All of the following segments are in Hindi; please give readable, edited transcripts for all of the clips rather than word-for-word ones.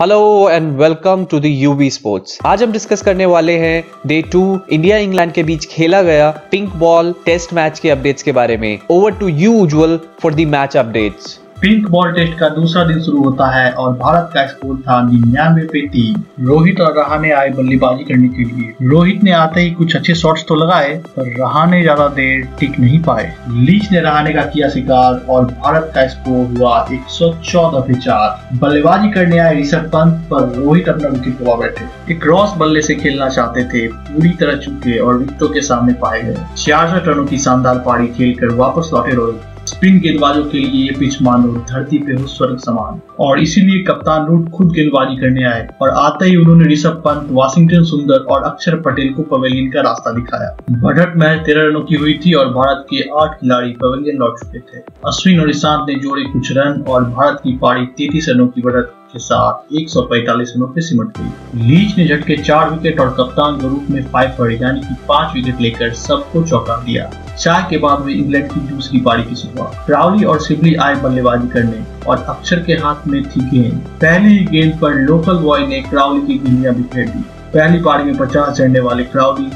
Hello and welcome to the UV sports. आज हम डिस्कस करने वाले हैं डे 2 इंडिया इंग्लैंड के बीच खेला गया पिंक बॉल टेस्ट मैच के अपडेट्स के बारे में। Over to you Ujjwal for the match updates. Pink ball test का दूसरा दिन शुरू होता है और भारत का स्कोर था 99 पे 3। रोहित और रहाणे आए बल्लेबाजी करने के लिए। रोहित ने आते ही कुछ अच्छे शॉट्स तो लगाए पर रहाणे ज्यादा देर टिक नहीं पाए। लीच ने रहाणे का किया शिकार और भारत का स्कोर हुआ 114 पे 4। बल्लेबाजी करने आए ऋषभ पंत पर रोहित अपना विकेट गवा बैठे। एक क्रॉस बल्ले से खेलना चाहते थे, पूरी तरह चूके और विकेटों के सामने पाए गए। 66 रनों की शानदार पारी खेलकर वापस लौटे रोहित। स्पिन गेंदबाजों के लिए ये पिच मानो धरती पे हो स्वर्ग समान, और इसीलिए कप्तान रूट खुद गेंदबाजी करने आए और आते ही उन्होंने ऋषभ पंत, वाशिंगटन सुंदर और अक्षर पटेल को पवेलियन का रास्ता दिखाया। बढ़त महज 13 रनों की हुई थी और भारत के 8 खिलाड़ी पवेलियन लौट चुके थे। अश्विन और ईशांत ने जोड़े कुछ रन और भारत की पारी 33 रनों की बढ़त के साथ 145 रनों पे सिमट गई। लीच ने झटके 4 विकेट और कप्तान के रूप में 5 पड़े यानी कि 5 विकेट लेकर सबको चौंका दिया। चाय के बाद में इंग्लैंड की दूसरी पारी की शुरुआत। क्राउली और सिबली आए बल्लेबाजी करने और अक्षर के हाथ में थी गेंद। पहली ही गेंद पर लोकल बॉय ने क्राउली की गेंदियां बिखेर दी। पहली पारी में 50 जड़ने वाले क्राउली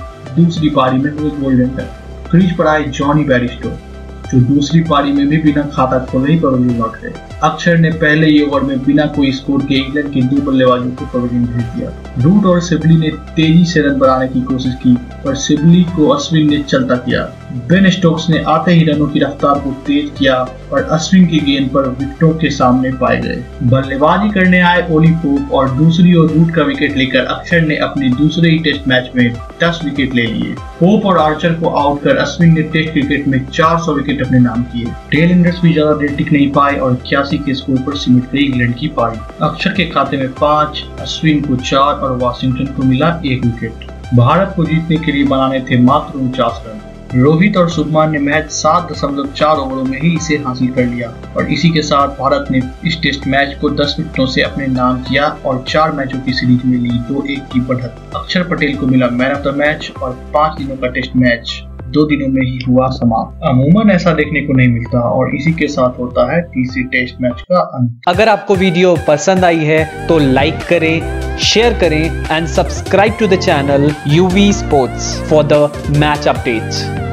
दूसरी पारी में हुए गोल्डन टच। क्रीज पर आए जॉनी बैरिस्टो जो दूसरी पारी में भी बिना खाता खोले ही पवेलियन लौट गए। अक्षर ने पहले ही ओवर में बिना कोई स्कोर के इंग्लैंड के 2 बल्लेबाजों को पवेलियन भेज दिया। रूट और सिबली ने तेजी से रन बनाने की कोशिश की पर सिबली को अश्विन ने चलता किया। बेन स्टोक्स ने आते ही रनों की रफ्तार को तेज किया और अश्विन की गेंद पर विकेटों के सामने पाए गए। बल्लेबाजी करने आए ओली होप और दूसरी ओर रूट का विकेट लेकर अक्षर ने अपने दूसरे ही टेस्ट मैच में 10 विकेट ले लिए। होप और आर्चर को आउट कर अश्विन ने टेस्ट क्रिकेट में 400 विकेट अपने नाम किए। टेलएंडर्स भी ज्यादा देर टिक नहीं पाए और 81 के स्कोर पर सिमट गई इंग्लैंड की पारी। अक्षर के खाते में 5, अश्विन को 4 और वाशिंगटन को मिला 1 विकेट। भारत को जीतने के लिए बनाने थे मात्र 49 रन। रोहित और शुभमान ने महज 7.4 ओवरों में ही इसे हासिल कर लिया और इसी के साथ भारत ने इस टेस्ट मैच को 10 विकेटों से अपने नाम किया और 4 मैचों की सीरीज में ली 2-1 की बढ़त। अक्षर पटेल को मिला मैन ऑफ द मैच और 5 दिनों का टेस्ट मैच 2 दिनों में ही हुआ समाप्त। अमूमन ऐसा देखने को नहीं मिलता और इसी के साथ होता है तीसरे टेस्ट मैच का अंत। अगर आपको वीडियो पसंद आई है तो लाइक करें, शेयर करें and subscribe to the channel UV sports for the match updates.